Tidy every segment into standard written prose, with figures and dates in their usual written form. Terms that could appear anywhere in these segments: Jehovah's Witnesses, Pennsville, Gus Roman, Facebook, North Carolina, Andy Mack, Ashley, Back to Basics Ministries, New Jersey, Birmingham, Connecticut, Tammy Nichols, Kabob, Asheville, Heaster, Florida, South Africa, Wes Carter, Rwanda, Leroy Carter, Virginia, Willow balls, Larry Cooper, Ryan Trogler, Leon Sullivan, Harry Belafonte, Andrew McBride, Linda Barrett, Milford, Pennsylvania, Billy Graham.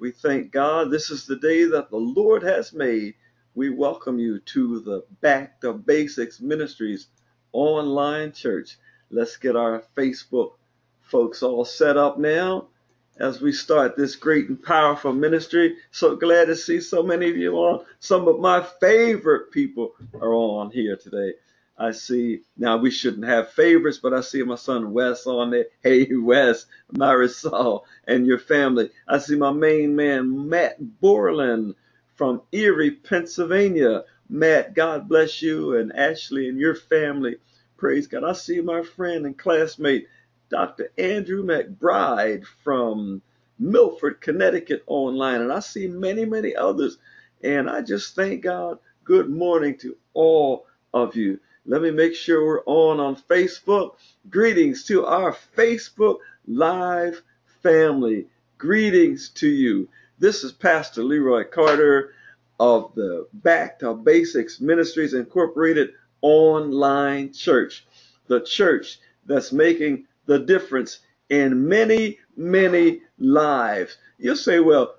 We thank God. This is the day that the Lord has made. We welcome you to the Back to Basics Ministries online church. Let's get our Facebook folks all set up now as we start this great and powerful ministry. So glad to see so many of you on. Some of my favorite people are on here today. I see, now we shouldn't have favorites, but I see my son Wes on there. Hey, Wes, Marisol, and your family. I see my main man, Matt Borland from Erie, Pennsylvania. Matt, God bless you and Ashley and your family. Praise God. I see my friend and classmate, Dr. Andrew McBride from Milford, Connecticut online. And I see many, many others. And I just thank God. Good morning to all of you. Let me make sure we're on Facebook. Greetings to our Facebook Live family. Greetings to you. This is Pastor Leroy Carter of the Back to Basics Ministries Incorporated online church. The church that's making the difference in many, many lives. You'll say, well,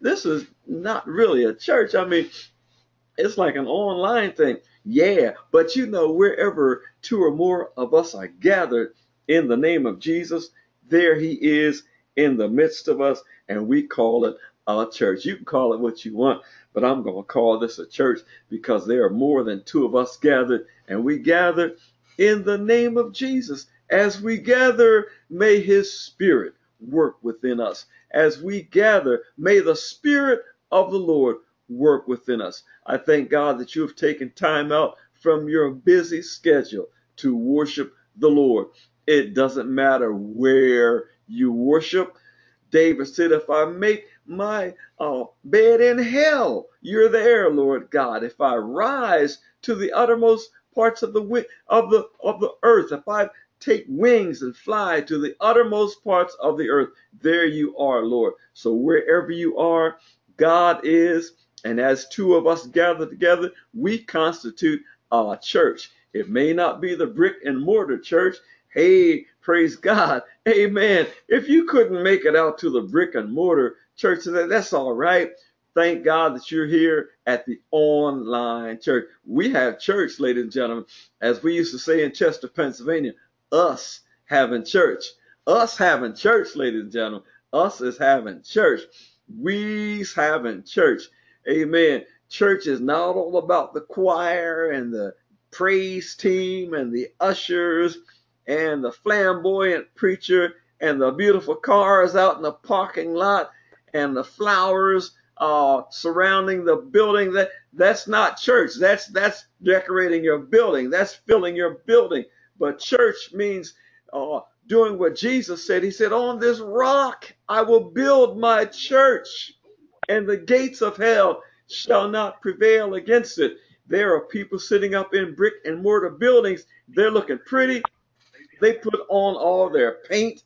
this is not really a church. I mean, it's like an online thing. Yeah, but you know, wherever two or more of us are gathered in the name of Jesus, there he is in the midst of us, and we call it a church. You can call it what you want, but I'm going to call this a church because there are more than two of us gathered, and we gather in the name of Jesus. As we gather, may his spirit work within us. As we gather, may the spirit of the Lord work within us. I thank God that you have taken time out from your busy schedule to worship the Lord. It doesn't matter where you worship. David said, if I make my bed in hell, you're there, Lord God. If I rise to the uttermost parts of the earth, if I take wings and fly to the uttermost parts of the earth, there you are, Lord. So wherever you are, God is. And as two of us gather together, we constitute our church. It may not be the brick and mortar church. Hey, praise God. Amen. If you couldn't make it out to the brick and mortar church today, that's all right. Thank God that you're here at the online church. We have church, ladies and gentlemen, as we used to say in Chester, Pennsylvania, us having church. Us having church, ladies and gentlemen. Us is having church. We's having church. Amen. Church is not all about the choir and the praise team and the ushers and the flamboyant preacher and the beautiful cars out in the parking lot and the flowers surrounding the building. That's not church. That's decorating your building. That's filling your building. But church means doing what Jesus said. He said, on this rock I will build my church, and the gates of hell shall not prevail against it. There are people sitting up in brick and mortar buildings. They're looking pretty. They put on all their paint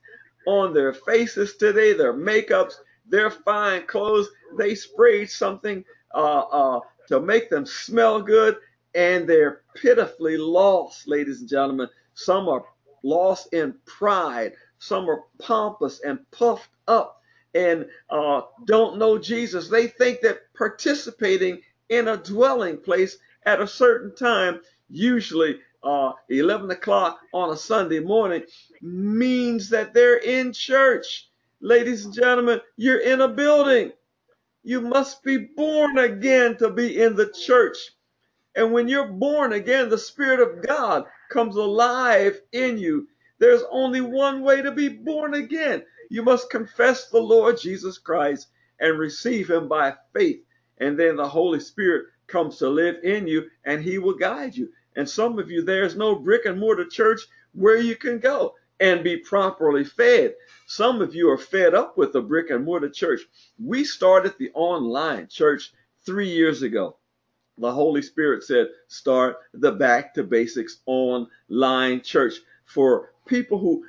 on their faces today, their makeups, their fine clothes. They sprayed something to make them smell good, and they're pitifully lost, ladies and gentlemen. Some are lost in pride. Some are pompous and puffed up and don't know Jesus. They think that participating in a dwelling place at a certain time, usually 11 o'clock on a Sunday morning, means that they're in church. Ladies and gentlemen, you're in a building. You must be born again to be in the church. And when you're born again, the Spirit of God comes alive in you. There's only one way to be born again. You must confess the Lord Jesus Christ and receive him by faith. And then the Holy Spirit comes to live in you, and he will guide you. And some of you, there's no brick and mortar church where you can go and be properly fed. Some of you are fed up with the brick and mortar church. We started the online church 3 years ago. The Holy Spirit said, start the Back to Basics online church for people who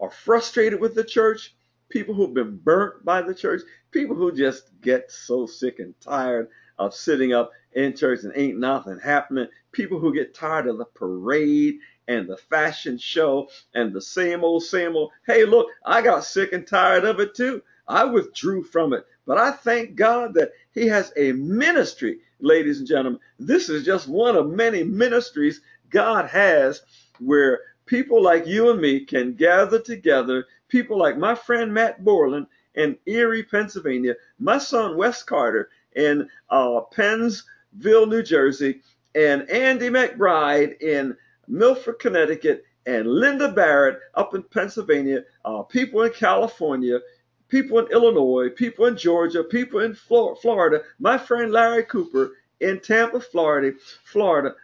are frustrated with the church, people who've been burnt by the church, people who just get so sick and tired of sitting up in church and ain't nothing happening, people who get tired of the parade and the fashion show and the same old, same old. Hey, look, I got sick and tired of it too. I withdrew from it, but I thank God that he has a ministry, ladies and gentlemen. This is just one of many ministries God has where people like you and me can gather together, people like my friend Matt Borland in Erie, Pennsylvania, my son Wes Carter in Pennsville, New Jersey, and Andy McBride in Milford, Connecticut, and Linda Barrett up in Pennsylvania, people in California, people in Illinois, people in Georgia, people in Florida, my friend Larry Cooper in Tampa, Florida.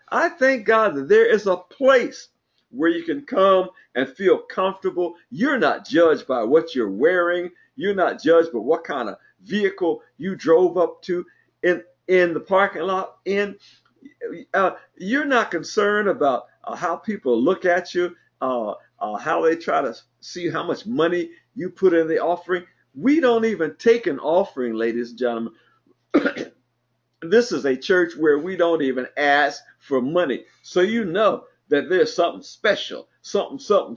I thank God that there is a place where you can come and feel comfortable. You're not judged by what you're wearing. You're not judged by what kind of vehicle you drove up to in the parking lot. You're not concerned about how people look at you, how they try to see how much money you put in the offering. We don't even take an offering, ladies and gentlemen. This is a church where we don't even ask for money. So you know that there's something special, something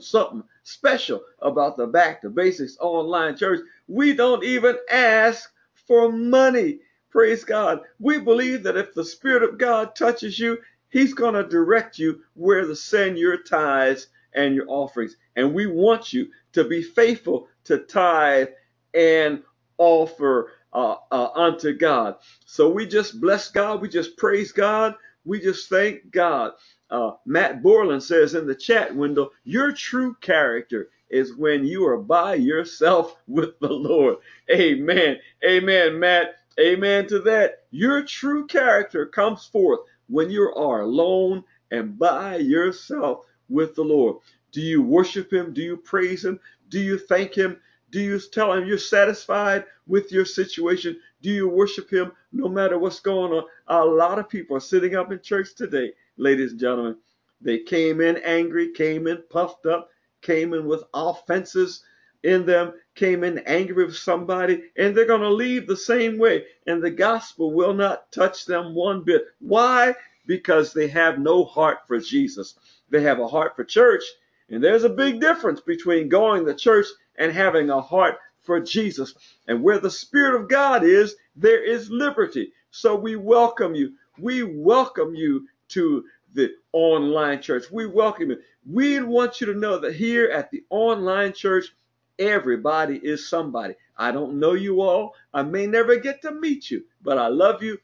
special about the Back to Basics online church. We don't even ask for money. Praise God. We believe that if the Spirit of God touches you, he's going to direct you where to send your tithes and your offerings. And we want you to be faithful to tithe and offer unto God. So we just bless God. We just praise God. We just thank God. Matt Borland says in the chat window, your true character is when you are by yourself with the Lord. Amen. Amen, Matt. Amen to that. Your true character comes forth when you are alone and by yourself with the Lord. Do you worship him? Do you praise him? Do you thank him? Do you tell him you're satisfied with your situation? Do you worship him no matter what's going on? A lot of people are sitting up in church today, ladies and gentlemen. They came in angry, came in puffed up, came in with offenses in them, came in angry with somebody, and they're going to leave the same way, and the gospel will not touch them one bit. Why? Because they have no heart for Jesus. They have a heart for church, and there's a big difference between going to church and having a heart for Jesus. And where the Spirit of God is, there is liberty. So we welcome you. We welcome you to the online church. We welcome you. We want you to know that here at the online church, everybody is somebody. I don't know you all. I may never get to meet you, but I love you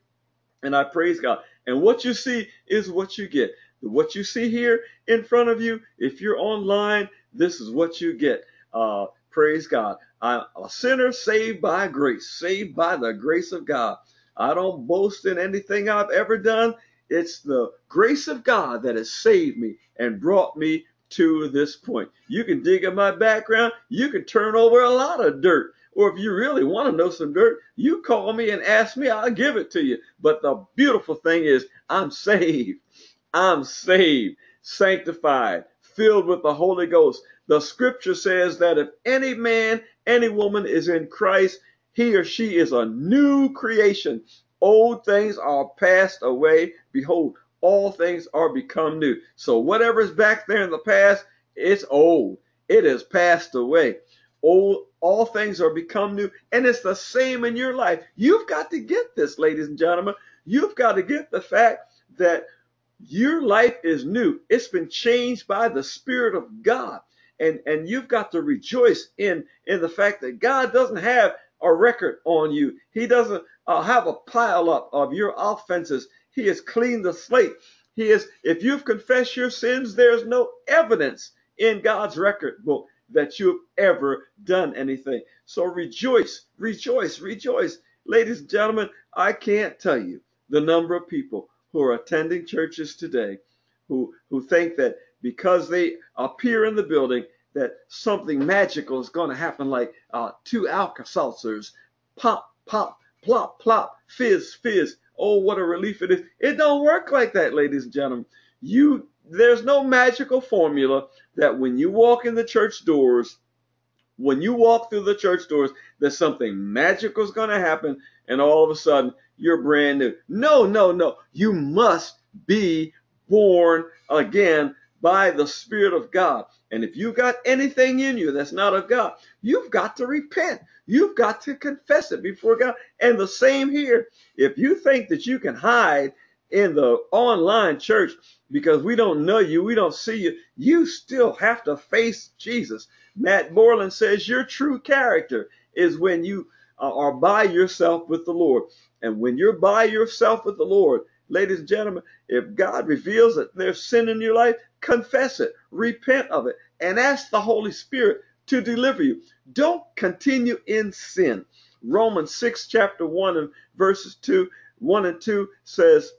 and I praise God. And what you see is what you get. What you see here in front of you, if you're online, this is what you get. Praise God. I'm a sinner saved by grace, saved by the grace of God. I don't boast in anything I've ever done. It's the grace of God that has saved me and brought me to this point. You can dig in my background. You can turn over a lot of dirt. Or if you really want to know some dirt, you call me and ask me, I'll give it to you. But the beautiful thing is I'm saved. I'm saved, sanctified, filled with the Holy Ghost. The scripture says that if any man, any woman is in Christ, he or she is a new creation. Old things are passed away. Behold, all things are become new. So whatever is back there in the past, it's old. It is passed away. Old, all things are become new. And it's the same in your life. You've got to get this, ladies and gentlemen. You've got to get the fact that your life is new. It's been changed by the Spirit of God. And you've got to rejoice in the fact that God doesn't have a record on you. He doesn't have a pile up of your offenses. He has cleaned the slate. He is, if you've confessed your sins, there's no evidence in God's record book that you've ever done anything. So rejoice, rejoice, rejoice. Ladies and gentlemen, I can't tell you the number of people who are attending churches today who think that because they appear in the building that something magical is going to happen, like 2 Alka-Seltzers, pop, pop, plop, plop, fizz, fizz. Oh, what a relief it is. It don't work like that, ladies and gentlemen. There's no magical formula that when you walk in the church doors, when you walk through the church doors, that something magical is going to happen and all of a sudden you're brand new. No, no, no. You must be born again by the Spirit of God. And if you got anything in you that's not of God, you've got to repent. You've got to confess it before God. And the same here. If you think that you can hide in the online church because we don't know you, we don't see you, you still have to face Jesus. Matt Borland says your true character is when you are by yourself with the Lord. And when you're by yourself with the Lord, ladies and gentlemen, if God reveals that there's sin in your life, confess it, repent of it, and ask the Holy Spirit to deliver you. Don't continue in sin. Romans 6, chapter 1 and verses 1 and 2 says,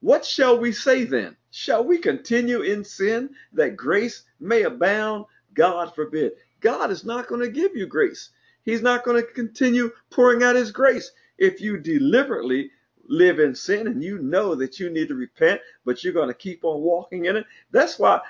"What shall we say then? Shall we continue in sin that grace may abound? God forbid." God is not going to give you grace. He's not going to continue pouring out his grace. If you deliberately live in sin and you know that you need to repent, but you're going to keep on walking in it. That's why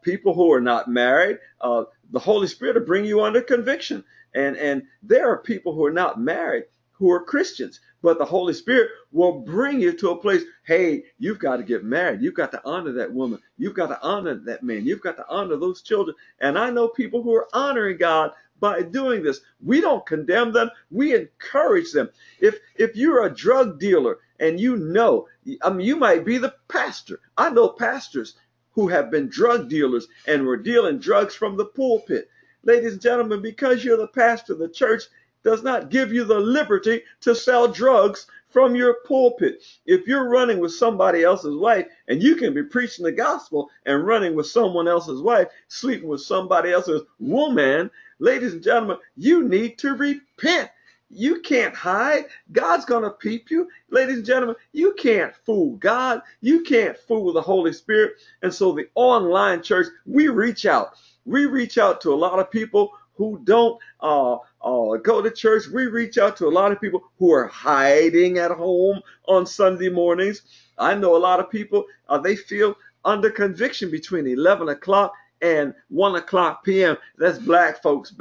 people who are not married, the Holy Spirit will bring you under conviction. And there are people who are not married who are Christians, but the Holy Spirit will bring you to a place, hey, you've got to get married. You've got to honor that woman. You've got to honor that man. You've got to honor those children. And I know people who are honoring God by doing this. We don't condemn them. We encourage them. If you're a drug dealer and you know, I mean, you might be the pastor. I know pastors who have been drug dealers and were dealing drugs from the pulpit. Ladies and gentlemen, because you're the pastor, the church does not give you the liberty to sell drugs from your pulpit. If you're running with somebody else's wife, and you can be preaching the gospel and running with someone else's wife, sleeping with somebody else's woman, ladies and gentlemen, you need to repent. You can't hide. God's going to peep you. Ladies and gentlemen, you can't fool God. You can't fool the Holy Spirit. And so the online church, we reach out. We reach out to a lot of people who don't go to church. We reach out to a lot of people who are hiding at home on Sunday mornings. I know a lot of people, they feel under conviction between 11 o'clock and 1 p.m. That's black folks'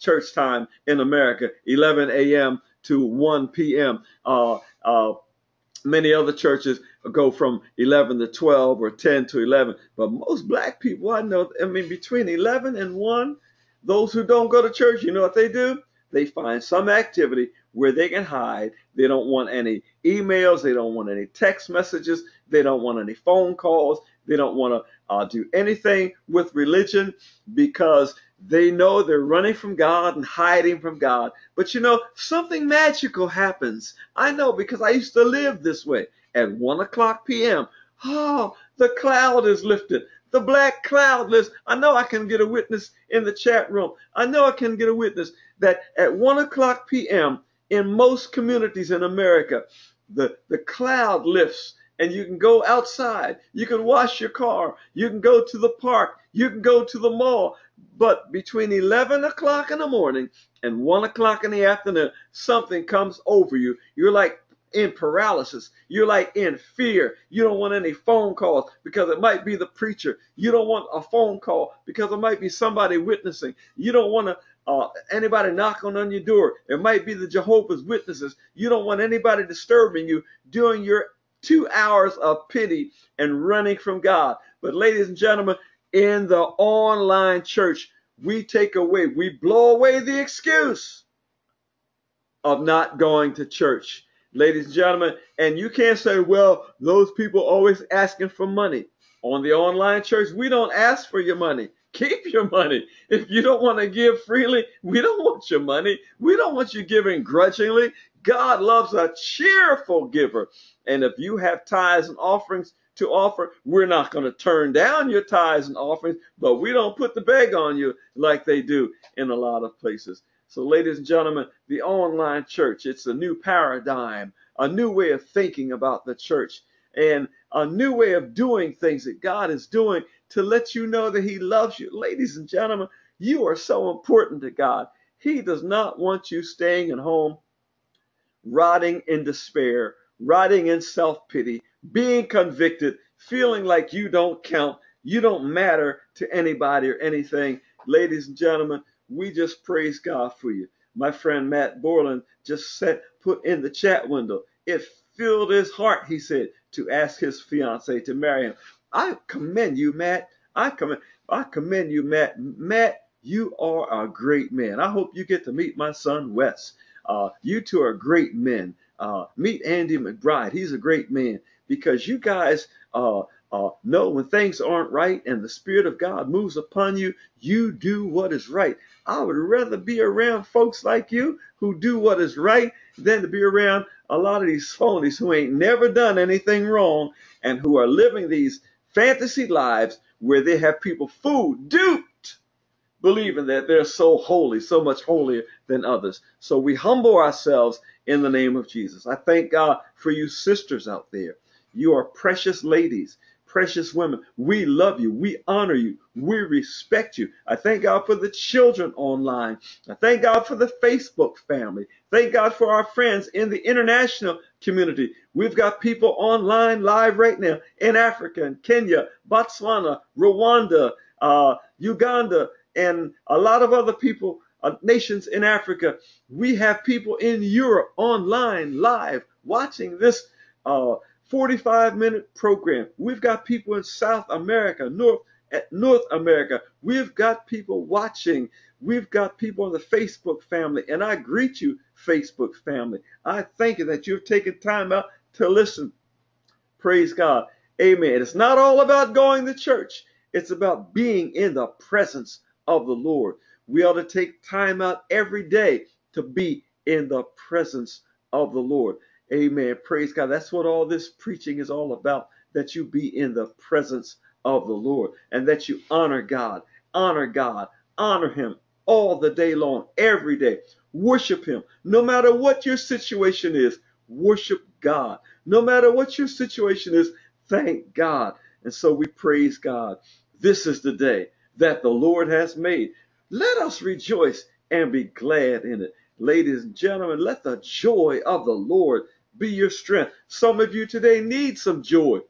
church time in America, 11 a.m. to 1 p.m. Many other churches go from 11 to 12 or 10 to 11. But most black people I know, I mean, between 11 and 1, those who don't go to church, you know what they do? They find some activity where they can hide. They don't want any emails. They don't want any text messages. They don't want any phone calls. They don't want to do anything with religion because they know they're running from God and hiding from God. But you know, something magical happens. I know because I used to live this way. At 1 p.m., oh, the cloud is lifted. The black cloud lifts. I know I can get a witness in the chat room. I know I can get a witness that at 1 p.m. in most communities in America, the cloud lifts. And you can go outside, you can wash your car, you can go to the park, you can go to the mall. But between 11 o'clock in the morning and 1 o'clock in the afternoon, something comes over you. You're like in paralysis. You're like in fear. You don't want any phone calls because it might be the preacher. You don't want a phone call because it might be somebody witnessing. You don't want to anybody knocking on your door. It might be the Jehovah's Witnesses. You don't want anybody disturbing you during your 2 hours of pity and running from God. But ladies and gentlemen, in the online church, we take away, we blow away the excuse of not going to church. Ladies and gentlemen, and you can't say, well, those people always asking for money. On the online church, we don't ask for your money. Keep your money. If you don't want to give freely, we don't want your money. We don't want you giving grudgingly. God loves a cheerful giver. And if you have tithes and offerings to offer, we're not going to turn down your tithes and offerings, but we don't put the bag on you like they do in a lot of places. So ladies and gentlemen, the online church, it's a new paradigm, a new way of thinking about the church, and a new way of doing things that God is doing to let you know that he loves you. Ladies and gentlemen, you are so important to God. He does not want you staying at home, rotting in despair, rotting in self-pity, being convicted, feeling like you don't count, you don't matter to anybody or anything. Ladies and gentlemen, we just praise God for you. My friend Matt Borland just said, put in the chat window, it filled his heart, he said, to ask his fiancée to marry him. I commend you, Matt. I commend you, Matt. Matt, you are a great man. I hope you get to meet my son, Wes. You two are great men. Meet Andy McBride. He's a great man, because you guys know when things aren't right and the Spirit of God moves upon you, you do what is right. I would rather be around folks like you who do what is right than to be around a lot of these phonies who ain't never done anything wrong and who are living these fantasy lives where they have people fooled, duped, believing that they're so holy, so much holier than others. So we humble ourselves in the name of Jesus. I thank God for you sisters out there. You are precious ladies, precious women. We love you. We honor you. We respect you. I thank God for the children online. I thank God for the Facebook family. Thank God for our friends in the international community. We've got people online live right now in Africa, in Kenya, Botswana, Rwanda, Uganda, and a lot of other people, nations in Africa. We have people in Europe online live watching this 45-minute program. We've got people in South America, North America. We've got people watching. We've got people on the Facebook family. And I greet you, Facebook family. I thank you that you've taken time out to listen. Praise God. Amen. It's not all about going to church. It's about being in the presence of the Lord. We ought to take time out every day to be in the presence of the Lord. Amen. Praise God. That's what all this preaching is all about, that you be in the presence of the Lord and that you honor God, honor God, honor Him all the day long, every day. Worship Him. No matter what your situation is, worship God. No matter what your situation is, thank God. And so we praise God. This is the day that the Lord has made. Let us rejoice and be glad in it. Ladies and gentlemen, let the joy of the Lord be your strength. Some of you today need some joy.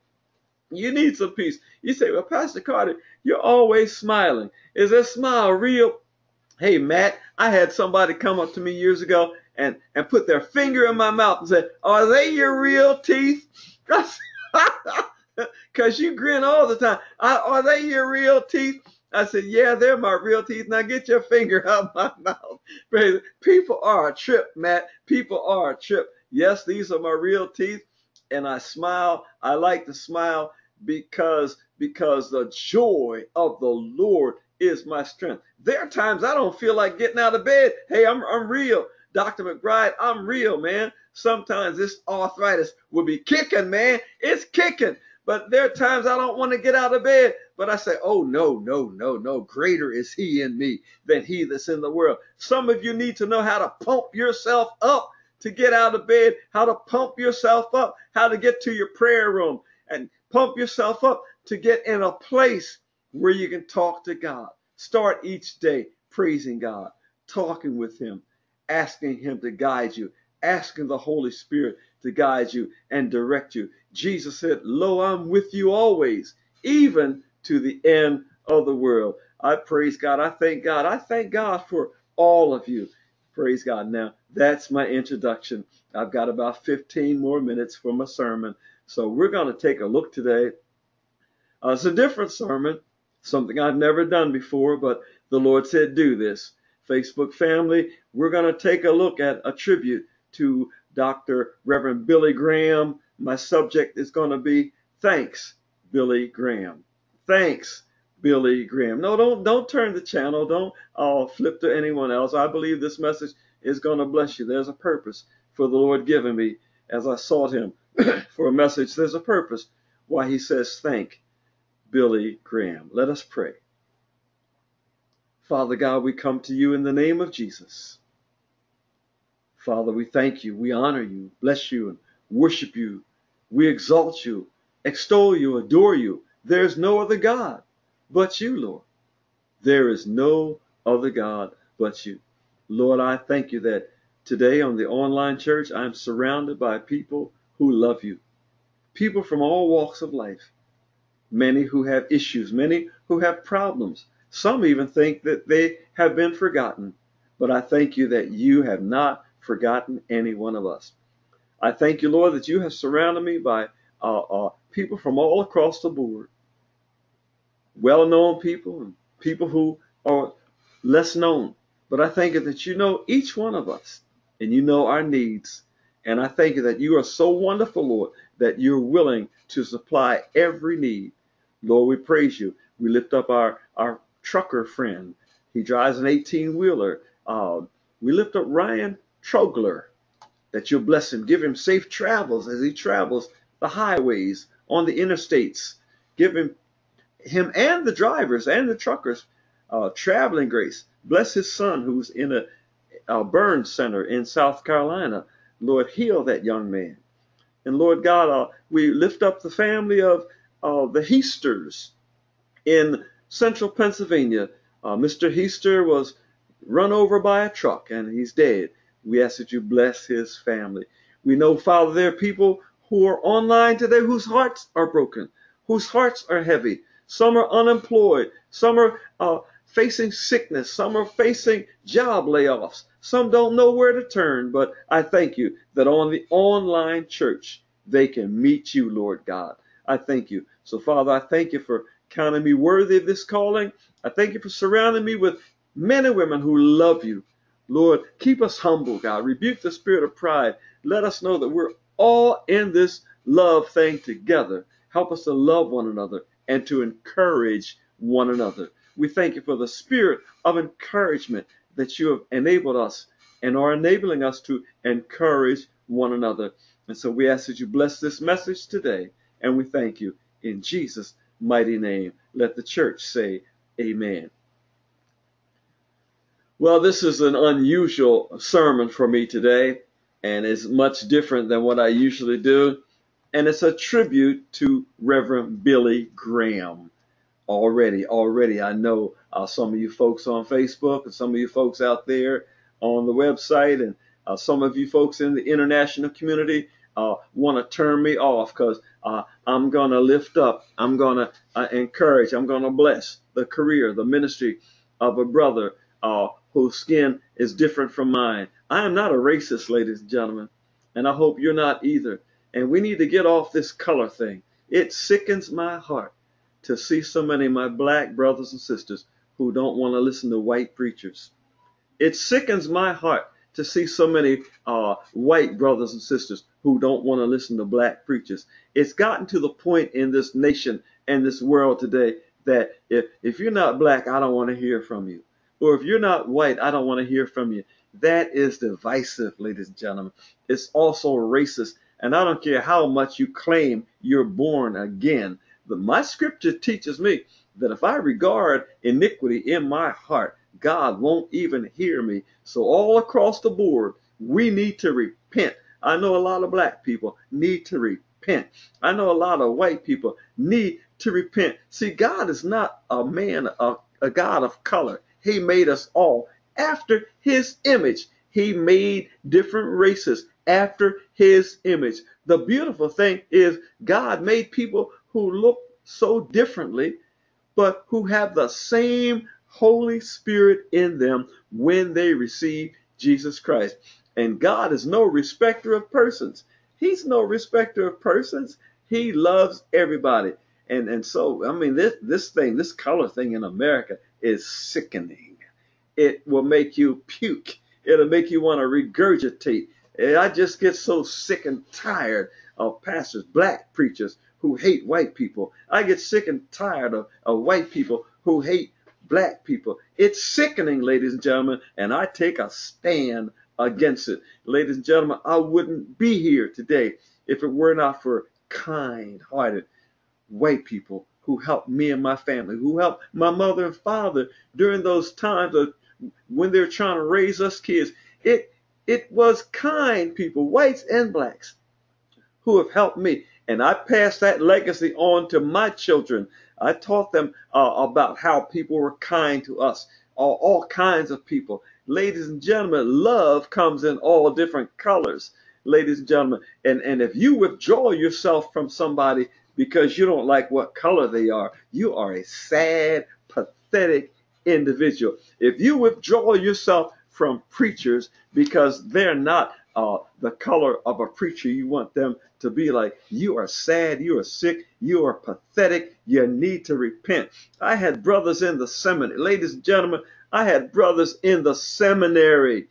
You need some peace. You say, well, Pastor Carter, you're always smiling. Is that smile real? Hey, Matt, I had somebody come up to me years ago and put their finger in my mouth and said, are they your real teeth? Because you grin all the time. Are they your real teeth? I said, yeah, they're my real teeth. Now get your finger out of my mouth. People are a trip, Matt. People are a trip. Yes, these are my real teeth. And I smile. I like to smile because the joy of the Lord is my strength. There are times I don't feel like getting out of bed. Hey, I'm real. Dr. McBride, I'm real, man. Sometimes this arthritis will be kicking, man. It's kicking. But there are times I don't want to get out of bed. But I say, oh, no, no, no, no. Greater is He in me than he that's in the world. Some of you need to know how to pump yourself up to get out of bed, how to pump yourself up, how to get to your prayer room, and pump yourself up to get in a place where you can talk to God. Start each day praising God, talking with Him, asking Him to guide you, asking the Holy Spirit to guide you and direct you. Jesus said, lo, I'm with you always, even to the end of the world. I praise God. I thank God. I thank God for all of you. Praise God. Now, that's my introduction. I've got about 15 more minutes for my sermon. So we're going to take a look today. It's a different sermon, something I've never done before, but the Lord said, do this. Facebook family, we're going to take a look at a tribute to Dr. Reverend Billy Graham. My subject is going to be, thanks, Billy Graham. Thanks, Billy Graham. No, don't turn the channel. Don't flip to anyone else. I believe this message is going to bless you. There's a purpose for the Lord giving me as I sought Him for a message. There's a purpose why He says, thank Billy Graham. Let us pray. Father God, we come to You in the name of Jesus. Father, we thank You. We honor You, bless You, and worship You. We exalt You, extol You, adore You. There is no other God but You, Lord. There is no other God but You. Lord, I thank You that today on the online church, I'm surrounded by people who love You, people from all walks of life, many who have issues, many who have problems. Some even think that they have been forgotten, but I thank You that You have not forgotten any one of us. I thank You, Lord, that You have surrounded me by people from all across the board, well-known people and people who are less known. But I thank you that you know each one of us and you know our needs. And I thank you that you are so wonderful, Lord, that you're willing to supply every need. Lord, we praise you. We lift up our trucker friend. He drives an 18-wheeler. We lift up Ryan Trogler, that you'll bless him. Give him safe travels as he travels the highways on the interstates. Give him and the drivers and the truckers traveling grace. Bless his son who's in a burn center in South Carolina. Lord, heal that young man. And Lord God, we lift up the family of the Heasters in central Pennsylvania. Mr. Heaster was run over by a truck and he's dead. We ask that you bless his family. We know, Father, there are people who are online today whose hearts are broken, whose hearts are heavy. Some are unemployed. Some are facing sickness. Some are facing job layoffs. Some don't know where to turn. But I thank you that on the online church, they can meet you, Lord God. I thank you. So, Father, I thank you for counting me worthy of this calling. I thank you for surrounding me with men and women who love you. Lord, keep us humble, God. Rebuke the spirit of pride. Let us know that we're all in this love thing together. Help us to love one another and to encourage one another. We thank you for the spirit of encouragement that you have enabled us and are enabling us to encourage one another. And so we ask that you bless this message today, and we thank you in Jesus' mighty name. Let the church say amen. Well, this is an unusual sermon for me today, and it's much different than what I usually do. And it's a tribute to Reverend Billy Graham. Already, I know some of you folks on Facebook and some of you folks out there on the website and some of you folks in the international community want to turn me off because I'm going to lift up, I'm going to encourage, I'm going to bless the career, the ministry of a brother whose skin is different from mine. I am not a racist, ladies and gentlemen, and I hope you're not either. And we need to get off this color thing. It sickens my heart to see so many of my black brothers and sisters who don't want to listen to white preachers. It sickens my heart to see so many white brothers and sisters who don't want to listen to black preachers. It's gotten to the point in this nation and this world today that if you're not black, I don't want to hear from you. Or if you're not white, I don't want to hear from you. That is divisive, ladies and gentlemen. It's also racist. And I don't care how much you claim you're born again. But my scripture teaches me that if I regard iniquity in my heart, God won't even hear me. So all across the board, we need to repent. I know a lot of black people need to repent. I know a lot of white people need to repent. See, God is not a man, a God of color. He made us all after his image. He made different races after his image. The beautiful thing is God made people who look so differently, but who have the same Holy Spirit in them when they receive Jesus Christ. And God is no respecter of persons. He's no respecter of persons. He loves everybody. And so, I mean, this color thing in America is sickening. It will make you puke. It'll make you want to regurgitate. I just get so sick and tired of pastors, black preachers who hate white people. I get sick and tired of white people who hate black people. It's sickening, ladies and gentlemen, and I take a stand against it. Ladies and gentlemen, I wouldn't be here today if it were not for kind-hearted white people who helped me and my family, who helped my mother and father during those times of when they were trying to raise us kids. It was kind people, whites and blacks, who have helped me. And I passed that legacy on to my children. I taught them about how people were kind to us, all kinds of people. Ladies and gentlemen, love comes in all different colors, ladies and gentlemen. And if you withdraw yourself from somebody because you don't like what color they are, you are a sad, pathetic individual. If you withdraw yourself from preachers because they're not the color of a preacher. You want them to be like, you are sad, you are sick, you are pathetic, you need to repent. I had brothers in the seminary. Ladies and gentlemen, I had brothers in the seminary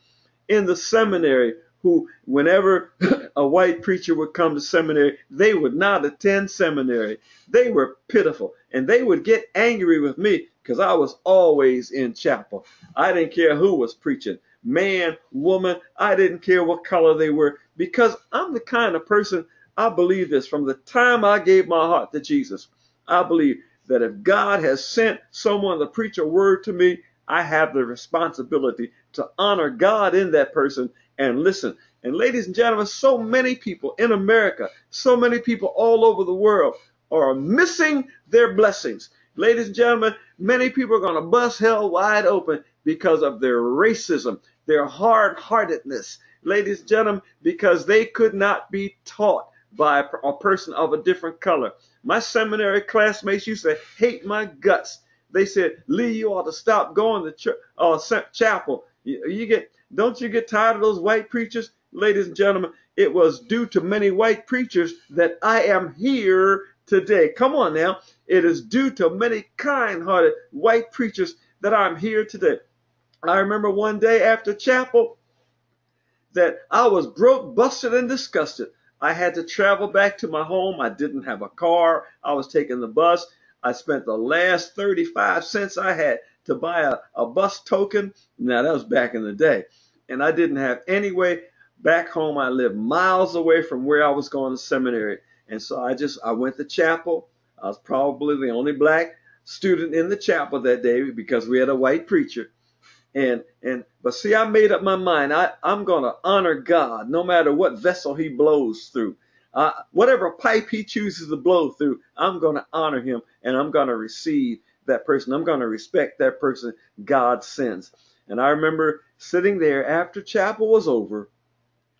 who, whenever a white preacher would come to seminary, they would not attend seminary. They were pitiful, and they would get angry with me because I was always in chapel. I didn't care who was preaching. Man, woman, I didn't care what color they were, because I'm the kind of person, I believe this from the time I gave my heart to Jesus. I believe that if God has sent someone to preach a word to me, I have the responsibility to honor God in that person and listen. And ladies and gentlemen, so many people in America, so many people all over the world are missing their blessings. Ladies and gentlemen, many people are going to bust hell wide open because of their racism, their hard-heartedness, ladies and gentlemen, because they could not be taught by a person of a different color. My seminary classmates used to hate my guts. They said, Lee, you ought to stop going to church, chapel. Don't you get tired of those white preachers? Ladies and gentlemen, it was due to many white preachers that I am here today. Come on now. It is due to many kind-hearted white preachers that I'm here today. I remember one day after chapel that I was broke, busted, and disgusted. I had to travel back to my home. I didn't have a car. I was taking the bus. I spent the last 35 cents I had to buy a bus token. Now, that was back in the day. And I didn't have any way back home. I lived miles away from where I was going to seminary. And so I went to chapel. I was probably the only black student in the chapel that day because we had a white preacher. But see, I made up my mind. I'm going to honor God no matter what vessel he blows through. Whatever pipe he chooses to blow through, I'm going to honor him, and I'm going to receive that person. I'm going to respect that person God sends. And I remember sitting there after chapel was over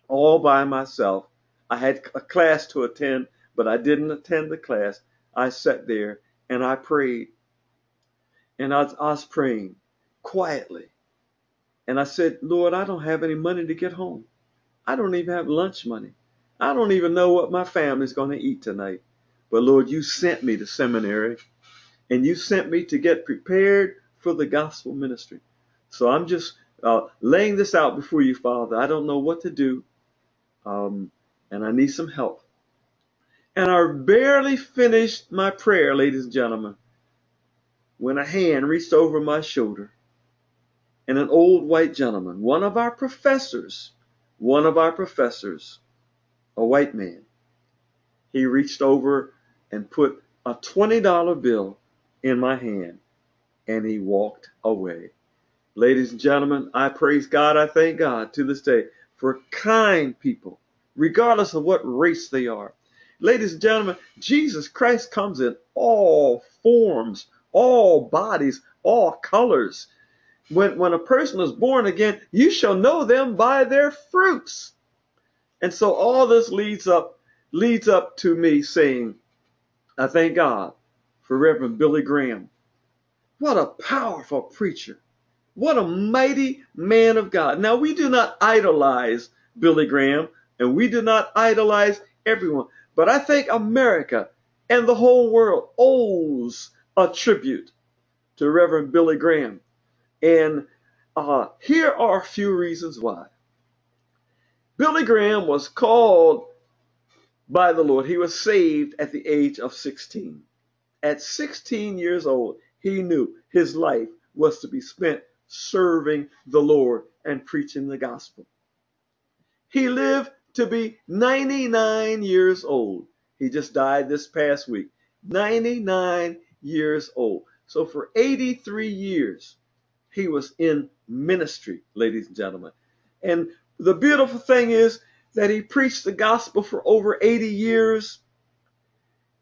all by myself. I had a class to attend, but I didn't attend the class. I sat there and I prayed. And I was praying quietly. And I said, Lord, I don't have any money to get home. I don't even have lunch money. I don't even know what my family's going to eat tonight. But Lord, you sent me to seminary, and you sent me to get prepared for the gospel ministry. So I'm just laying this out before you, Father. I don't know what to do, and I need some help. And I barely finished my prayer, ladies and gentlemen, when a hand reached over my shoulder, and an old white gentleman, one of our professors, a white man, he reached over and put a $20 bill in my hand, and he walked away. Ladies and gentlemen, I praise God, I thank God to this day for kind people, regardless of what race they are. Ladies and gentlemen, Jesus Christ comes in all forms, all bodies, all colors. When a person is born again, you shall know them by their fruits. And so all this leads up to me saying, I thank God for Reverend Billy Graham. What a powerful preacher. What a mighty man of God. Now, we do not idolize Billy Graham, and we do not idolize everyone. But I think America and the whole world owes a tribute to Reverend Billy Graham. And here are a few reasons why. Billy Graham was called by the Lord. He was saved at the age of 16. At 16 years old, he knew his life was to be spent serving the Lord and preaching the gospel. He lived to be 99 years old. He just died this past week. 99 years old. So for 83 years, he was in ministry, ladies and gentlemen. And the beautiful thing is that he preached the gospel for over 80 years.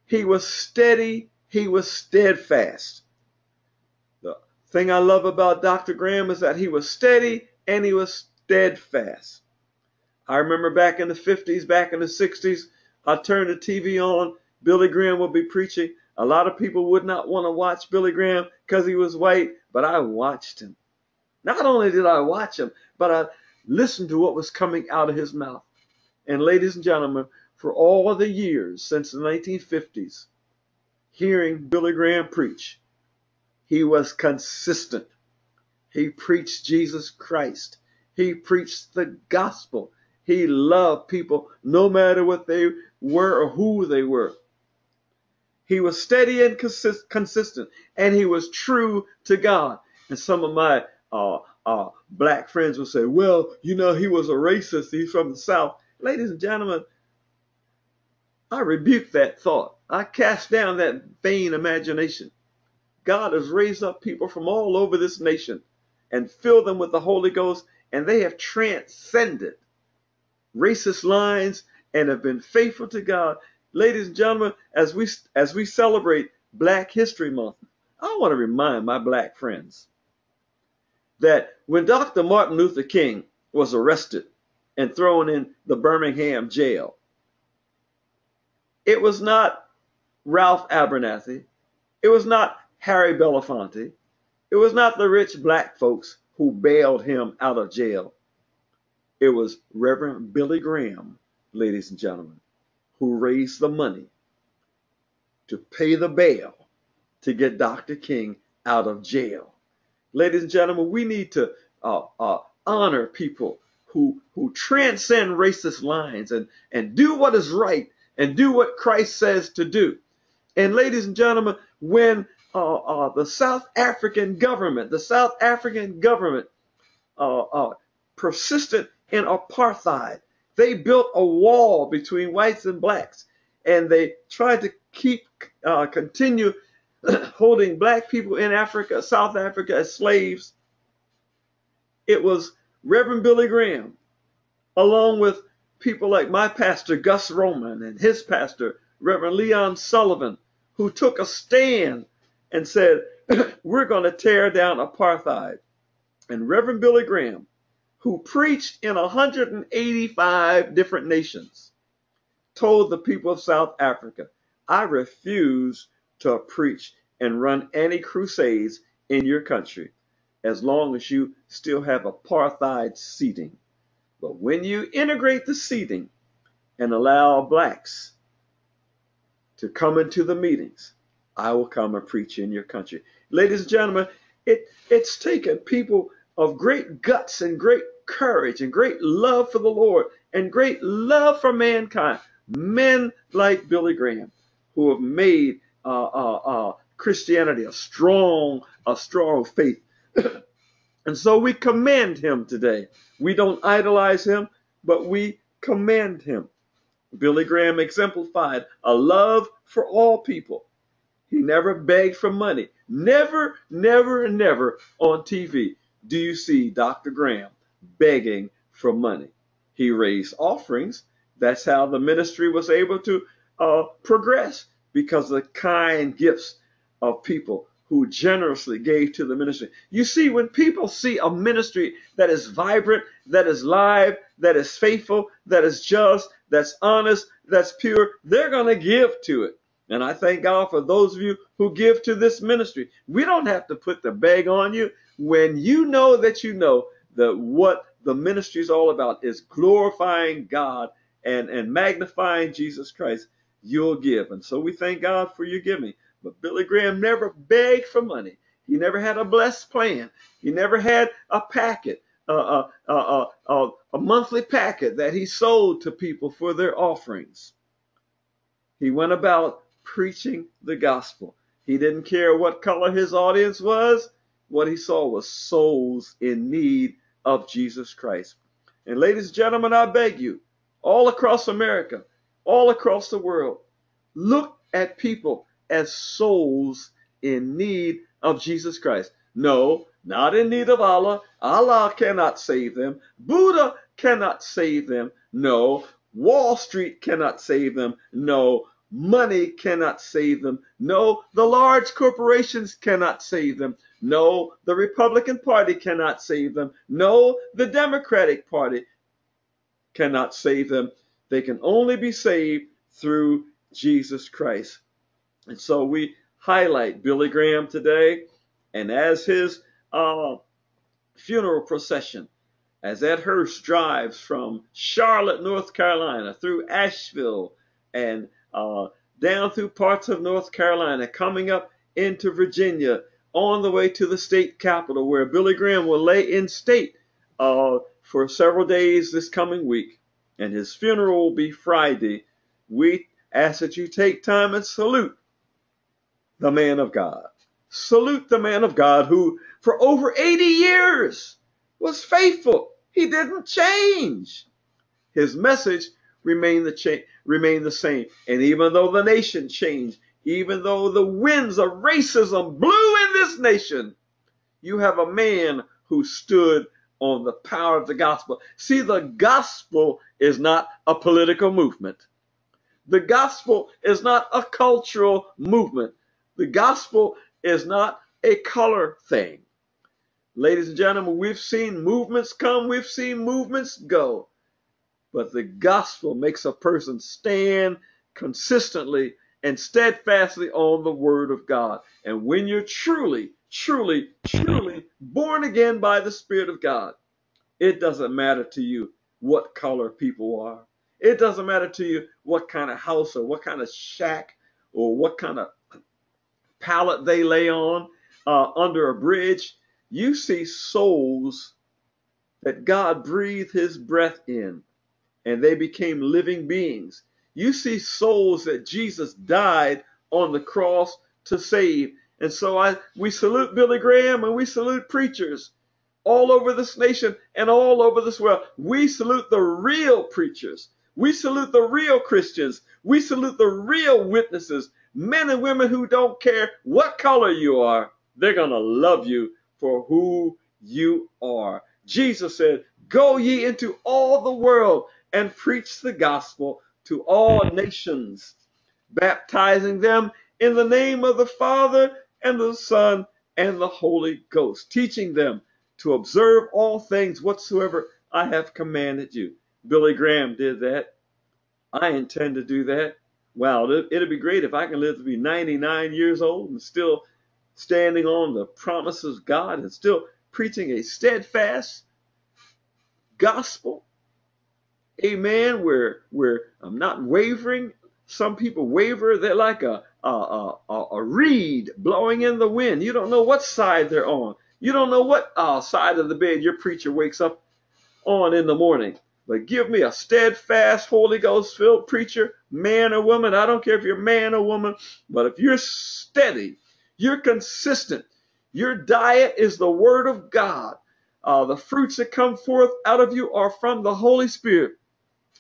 He was steady. He was steadfast. The thing I love about Dr. Graham is that he was steady and he was steadfast. I remember back in the 50s, back in the 60s, I turned the TV on. Billy Graham would be preaching. A lot of people would not want to watch Billy Graham because he was white, but I watched him. Not only did I watch him, but I listened to what was coming out of his mouth. And ladies and gentlemen, for all the years since the 1950s, hearing Billy Graham preach, he was consistent. He preached Jesus Christ. He preached the gospel. He loved people no matter what they were or who they were. He was steady and consistent, and he was true to God. And some of my black friends will say, well, you know, he was a racist. He's from the South. Ladies and gentlemen, I rebuke that thought. I cast down that vain imagination. God has raised up people from all over this nation and filled them with the Holy Ghost, and they have transcended racist lines and have been faithful to God. Ladies and gentlemen, as we celebrate Black History Month, I want to remind my black friends that when Dr. Martin Luther King was arrested and thrown in the Birmingham jail, it was not Ralph Abernathy. It was not Harry Belafonte. It was not the rich black folks who bailed him out of jail. It was Reverend Billy Graham, ladies and gentlemen, who raised the money to pay the bail to get Dr. King out of jail. Ladies and gentlemen, we need to honor people who transcend racist lines and do what is right and do what Christ says to do. And ladies and gentlemen, when the South African government persisted in apartheid, they built a wall between whites and blacks, and they tried to keep continue holding black people in Africa, South Africa, as slaves. It was Reverend Billy Graham, along with people like my pastor, Gus Roman, and his pastor, Reverend Leon Sullivan, who took a stand and said, we're going to tear down apartheid. And Reverend Billy Graham, who preached in 185 different nations, told the people of South Africa, I refuse to preach and run any crusades in your country as long as you still have apartheid seating. But when you integrate the seating and allow blacks to come into the meetings, I will come and preach in your country. Ladies and gentlemen, it's taken people of great guts and great courage and great love for the Lord and great love for mankind, men like Billy Graham, who have made Christianity a strong faith. And so we commend him today. We don't idolize him, but we commend him. Billy Graham exemplified a love for all people. He never begged for money. Never, never, never on TV do you see Dr. Graham begging for money. He raised offerings. That's how the ministry was able to progress, because of the kind gifts of people who generously gave to the ministry. You see, when people see a ministry that is vibrant, that is live, that is faithful, that is just, that's honest, that's pure, they're going to give to it. And I thank God for those of you who give to this ministry. We don't have to put the bag on you. When you know that what the ministry is all about is glorifying God and magnifying Jesus Christ, you'll give. And so we thank God for your giving. But Billy Graham never begged for money. He never had a blessed plan. He never had a packet, a monthly packet that he sold to people for their offerings. He went about preaching the gospel. He didn't care what color his audience was. What he saw was souls in need of Jesus Christ. And ladies and gentlemen, I beg you, all across America, all across the world, look at people as souls in need of Jesus Christ. No, not in need of Allah. Allah cannot save them. Buddha cannot save them. No, Wall Street cannot save them. No, money cannot save them. No, the large corporations cannot save them. No, the Republican Party cannot save them. No, the Democratic Party cannot save them. They can only be saved through Jesus Christ. And so we highlight Billy Graham today, and as his funeral procession, as that hearse drives from Charlotte, North Carolina, through Asheville and down through parts of North Carolina, coming up into Virginia on the way to the state capitol, where Billy Graham will lay in state for several days this coming week, and his funeral will be Friday. We ask that you take time and salute the man of God. Salute the man of God who, for over 80 years, was faithful. He didn't change. His message remained the same. And even though the nation changed, even though the winds of racism blew in this nation, you have a man who stood on the power of the gospel. See, the gospel is not a political movement. The gospel is not a cultural movement. The gospel is not a color thing. Ladies and gentlemen, we've seen movements come, we've seen movements go, but the gospel makes a person stand consistently and steadfastly on the word of God. And when you're truly, truly, truly born again by the Spirit of God, it doesn't matter to you what color people are. It doesn't matter to you what kind of house or what kind of shack or what kind of pallet they lay on under a bridge. You see souls that God breathed his breath in, and they became living beings. You see souls that Jesus died on the cross to save. And so we salute Billy Graham, and we salute preachers all over this nation and all over this world. We salute the real preachers. We salute the real Christians. We salute the real witnesses, men and women who don't care what color you are. They're going to love you for who you are. Jesus said, "Go ye into all the world and preach the gospel to all nations, baptizing them in the name of the Father and the Son and the Holy Ghost, teaching them to observe all things whatsoever I have commanded you." Billy Graham did that. I intend to do that. Wow, it'd be great if I can live to be 99 years old and still standing on the promises of God and still preaching a steadfast gospel. Amen. Where I'm not wavering. Some people waver. They're like a reed blowing in the wind. You don't know what side they're on. You don't know what side of the bed your preacher wakes up on in the morning. But give me a steadfast, Holy Ghost-filled preacher, man or woman. I don't care if you're man or woman, but if you're steady, you're consistent, your diet is the Word of God, the fruits that come forth out of you are from the Holy Spirit,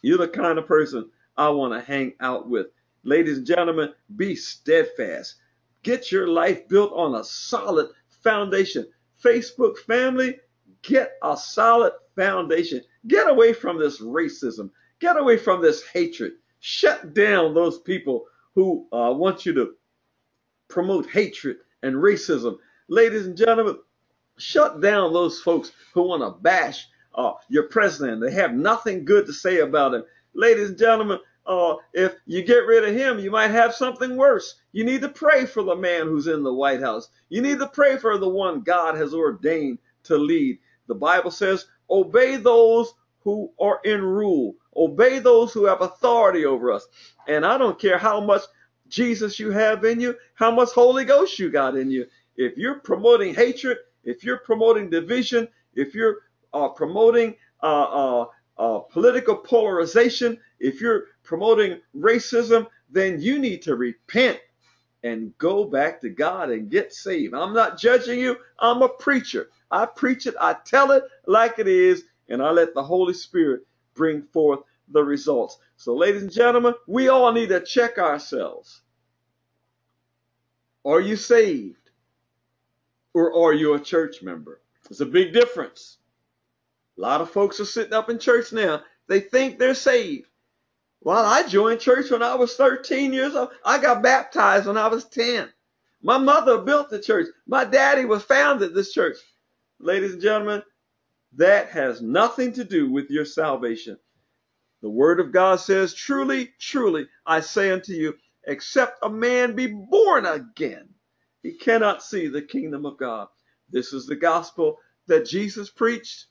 you're the kind of person I want to hang out with. Ladies and gentlemen, be steadfast. Get your life built on a solid foundation. Facebook family, get a solid foundation. Get away from this racism. Get away from this hatred. Shut down those people who want you to promote hatred and racism. Ladies and gentlemen, shut down those folks who want to bash your president. They have nothing good to say about him. Ladies and gentlemen, if you get rid of him, you might have something worse. You need to pray for the man who's in the White House. You need to pray for the one God has ordained to lead. The Bible says, obey those who are in rule. Obey those who have authority over us. And I don't care how much Jesus you have in you, how much Holy Ghost you got in you. If you're promoting hatred, if you're promoting division, if you're promoting political polarization, if you're promoting racism, then you need to repent and go back to God and get saved. I'm not judging you. I'm a preacher. I preach it. I tell it like it is, and I let the Holy Spirit bring forth the results. So, ladies and gentlemen, we all need to check ourselves. Are you saved, or are you a church member? It's a big difference. A lot of folks are sitting up in church now. They think they're saved. Well, I joined church when I was 13 years old. I got baptized when I was 10. My mother built the church. My daddy was founded this church. Ladies and gentlemen, that has nothing to do with your salvation. The word of God says, truly, truly, I say unto you, except a man be born again, he cannot see the kingdom of God. This is the gospel that Jesus preached.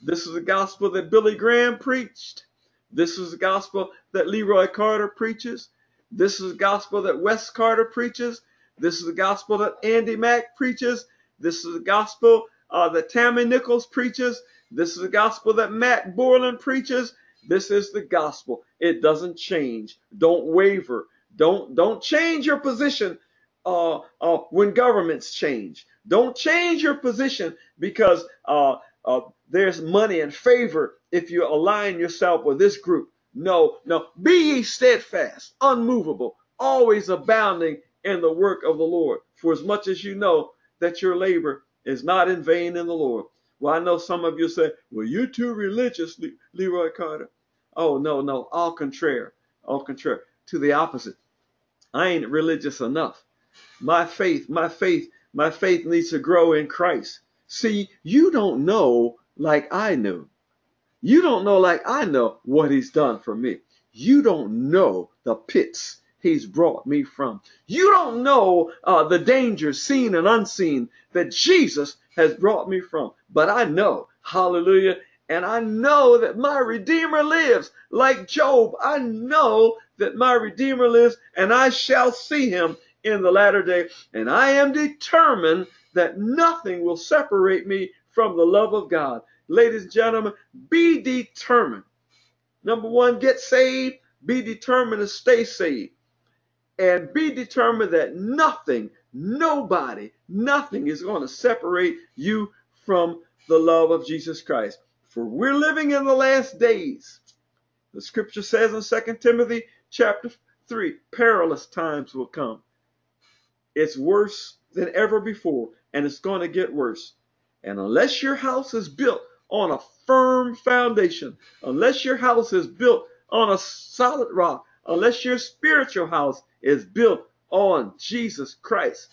This is the gospel that Billy Graham preached. This is the gospel that Leroy Carter preaches. This is the gospel that Wes Carter preaches. This is the gospel that Andy Mack preaches. This is the gospel that Tammy Nichols preaches. This is the gospel that Matt Borland preaches. This is the gospel. It doesn't change. Don't waver. Don't change your position when governments change. Don't change your position because there's money and favor if you align yourself with this group. No. Be ye steadfast, unmovable, always abounding in the work of the Lord, for as much as you know that your labor is not in vain in the Lord. Well, I know some of you say, well, you're too religious, Leroy Carter. Oh, no, all contrary to the opposite. I ain't religious enough. My faith needs to grow in Christ. See, you don't know like I knew. You don't know like I know what he's done for me. You don't know the pits he's brought me from. You don't know the dangers seen and unseen that Jesus has brought me from. But I know, hallelujah, and I know that my Redeemer lives. Like Job, I know that my Redeemer lives, and I shall see him in the latter day. And I am determined that nothing will separate me from the love of God. Ladies and gentlemen, be determined. Number one, get saved. Be determined to stay saved. And be determined that nothing, nobody, nothing is going to separate you from the love of Jesus Christ. For we're living in the last days. The scripture says in 2 Timothy chapter 3, perilous times will come. It's worse than ever before, and it's going to get worse. And unless your house is built on a firm foundation, unless your house is built on a solid rock, unless your spiritual house is built on Jesus Christ,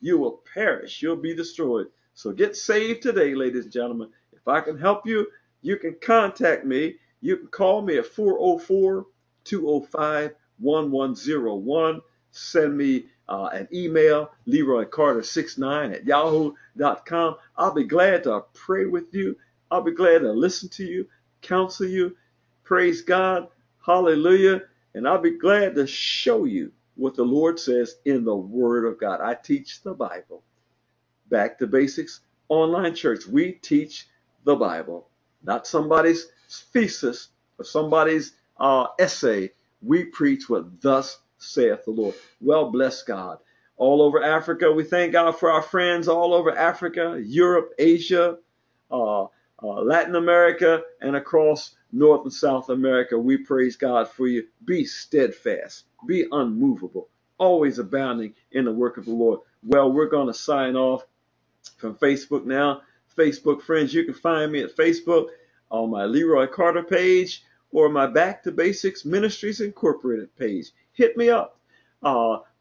you will perish. You'll be destroyed. So get saved today, ladies and gentlemen. If I can help you, you can contact me. You can call me at 404-205-1101. Send me an email, LeroyCarter69@yahoo.com. I'll be glad to pray with you. I'll be glad to listen to you, counsel you. Praise God. Hallelujah. And I'll be glad to show you what the Lord says in the Word of God. I teach the Bible. Back to Basics Online Church. We teach the Bible, not somebody's thesis or somebody's essay. We preach what thus saith the Lord. Well, bless God. All over Africa, we thank God for our friends all over Africa, Europe, Asia, Latin America, and across North and South America. We praise God for you. Be steadfast. Be unmovable. Always abounding in the work of the Lord. Well, we're going to sign off from Facebook now. Facebook friends, you can find me at Facebook on my Leroy Carter page or my Back to Basics Ministries Incorporated page. Hit me up.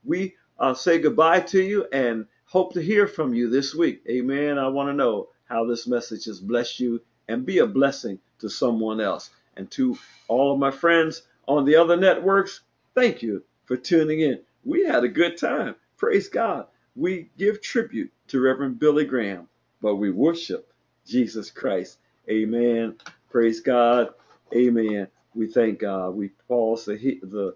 We say goodbye to you and hope to hear from you this week. Amen. I want to know how this message has blessed you and be a blessing to someone else. And to all of my friends on the other networks, thank you for tuning in. We had a good time. Praise God. We give tribute to Reverend Billy Graham, but we worship Jesus Christ. Amen. Praise God. Amen. We thank God. We pause the